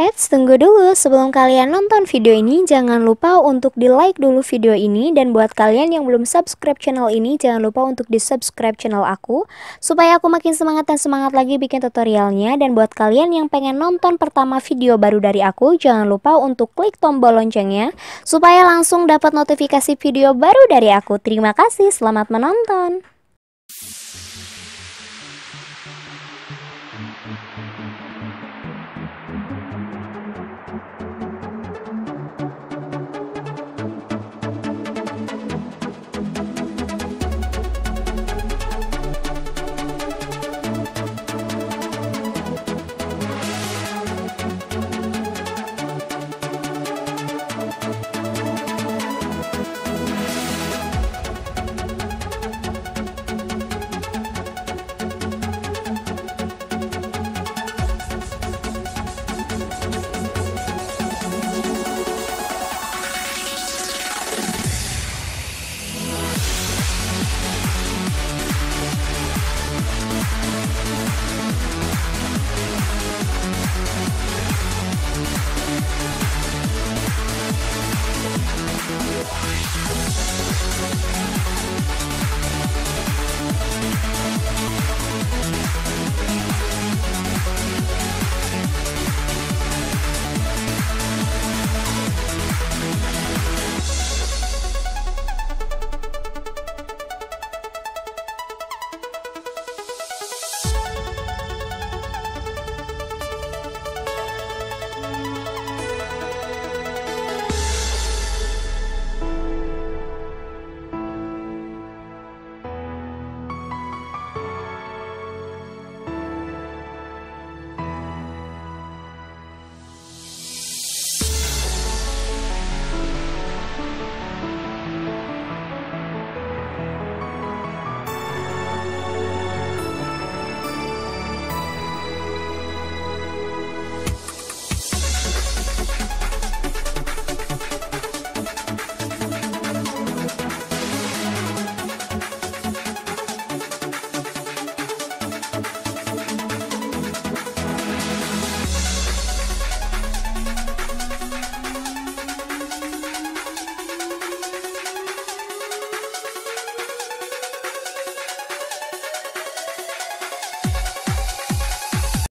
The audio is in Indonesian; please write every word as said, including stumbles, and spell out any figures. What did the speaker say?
Eits, tunggu dulu, sebelum kalian nonton video ini jangan lupa untuk di like dulu video ini. Dan buat kalian yang belum subscribe channel ini, jangan lupa untuk di subscribe channel aku, supaya aku makin semangat dan semangat lagi bikin tutorialnya. Dan buat kalian yang pengen nonton pertama video baru dari aku, jangan lupa untuk klik tombol loncengnya, supaya langsung dapat notifikasi video baru dari aku. Terima kasih, selamat menonton.